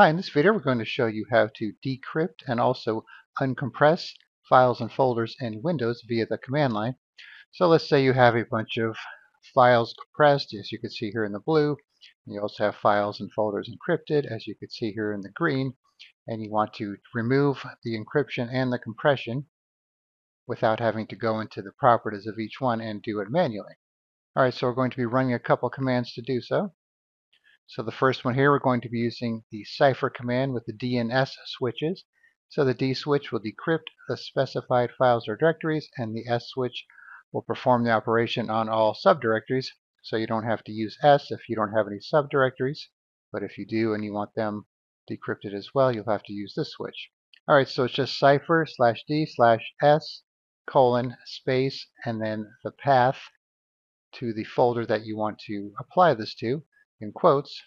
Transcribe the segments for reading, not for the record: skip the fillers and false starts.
Hi, in this video we're going to show you how to decrypt and also uncompress files and folders in Windows via the command line. So let's say you have a bunch of files compressed, as you can see here in the blue. And you also have files and folders encrypted, as you can see here in the green. And you want to remove the encryption and the compression without having to go into the properties of each one and do it manually. Alright, so we're going to be running a couple commands to do so. So the first one here, we're going to be using the cipher command with the D and S switches. So the D switch will decrypt the specified files or directories, and the S switch will perform the operation on all subdirectories. So you don't have to use S if you don't have any subdirectories. But if you do and you want them decrypted as well, you'll have to use this switch. All right, so it's just cipher/D/S:\, and then the path to the folder that you want to apply this to, in quotes.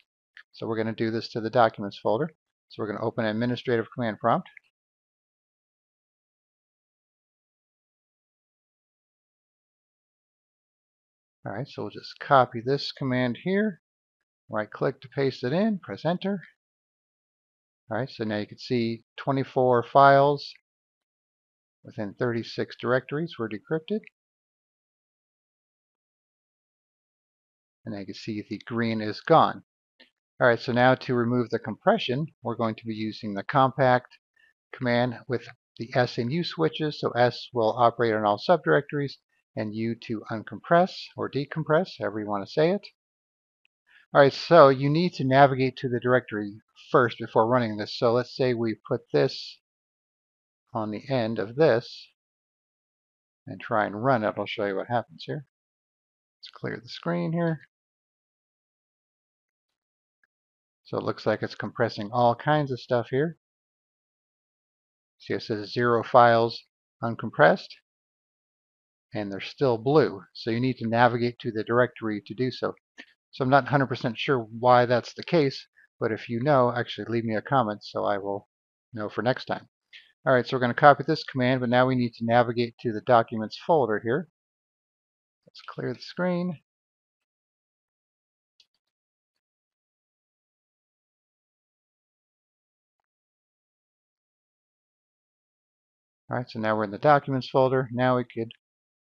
So we're going to do this to the documents folder. So we're going to open administrative command prompt. All right, so we'll just copy this command here, right click to paste it in, press enter. All right, so now you can see 24 files within 36 directories were decrypted. And I can see the green is gone. Alright, so now to remove the compression, we're going to be using the compact command with the S and U switches. So S will operate on all subdirectories, and U to uncompress or decompress, however you want to say it. Alright, so you need to navigate to the directory first before running this. So let's say we put this on the end of this and try and run it. I'll show you what happens here. Let's clear the screen here. So it looks like it's compressing all kinds of stuff here. See, it says 0 files uncompressed, and they're still blue. So you need to navigate to the directory to do so. So I'm not 100% sure why that's the case, but if you know, actually leave me a comment so I will know for next time. All right, so we're going to copy this command, but now we need to navigate to the documents folder here. Let's clear the screen. All right, so now we're in the documents folder. Now we could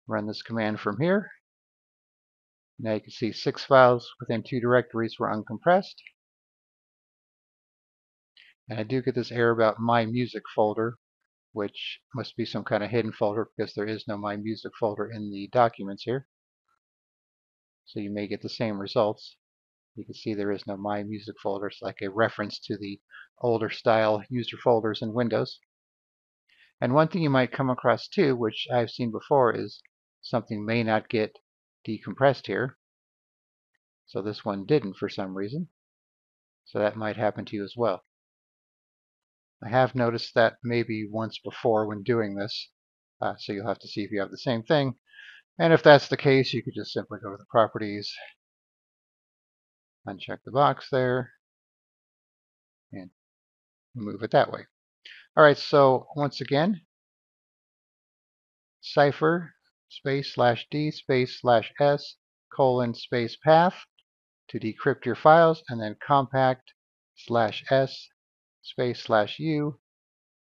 run this command from here. Now you can see 6 files within 2 directories were uncompressed. And I do get this error about My Music folder, which must be some kind of hidden folder because there is no My Music folder in the documents here. So you may get the same results. You can see there is no My Music folder. It's like a reference to the older style user folders in Windows. And one thing you might come across too, which I've seen before, is something may not get decompressed here. So this one didn't for some reason. So that might happen to you as well. I have noticed that maybe once before when doing this. So you'll have to see if you have the same thing. And if that's the case, you could just simply go to the properties, uncheck the box there, and remove it that way. All right, so once again, cipher/D/S:\path to decrypt your files, and then compact/S/U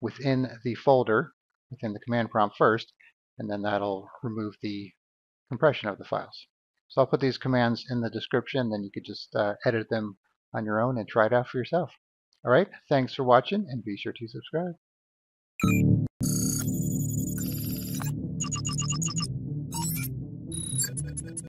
within the folder, within the command prompt first, and then that'll remove the compression of the files. So I'll put these commands in the description, then you could just edit them on your own and try it out for yourself. All right, thanks for watching, and be sure to subscribe.